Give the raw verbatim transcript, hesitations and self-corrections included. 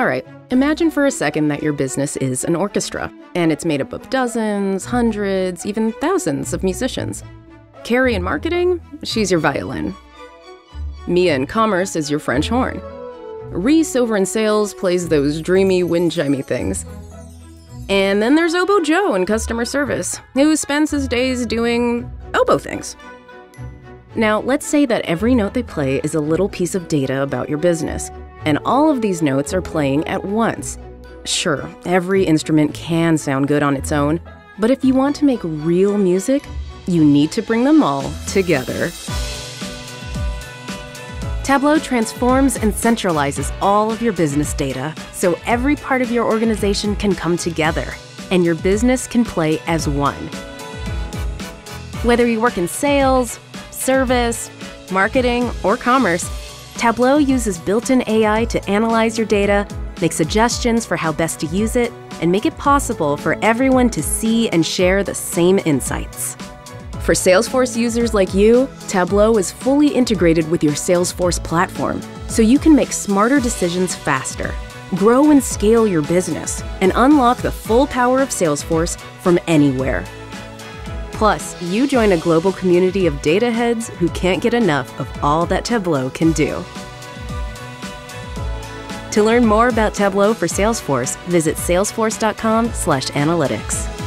All right, imagine for a second that your business is an orchestra, and it's made up of dozens, hundreds, even thousands of musicians. Carrie in marketing, she's your violin. Mia in commerce is your French horn. Reese over in sales plays those dreamy, wind-chimey things. And then there's Oboe Joe in customer service, who spends his days doing oboe things. Now, let's say that every note they play is a little piece of data about your business, and all of these notes are playing at once. Sure, every instrument can sound good on its own, but if you want to make real music, you need to bring them all together. Tableau transforms and centralizes all of your business data so every part of your organization can come together and your business can play as one. Whether you work in sales, service, marketing, or commerce, Tableau uses built-in A I to analyze your data, make suggestions for how best to use it, and make it possible for everyone to see and share the same insights. For Salesforce users like you, Tableau is fully integrated with your Salesforce platform, so you can make smarter decisions faster, grow and scale your business, and unlock the full power of Salesforce from anywhere. Plus, you join a global community of data heads who can't get enough of all that Tableau can do. To learn more about Tableau for Salesforce, visit salesforce dot com slash analytics.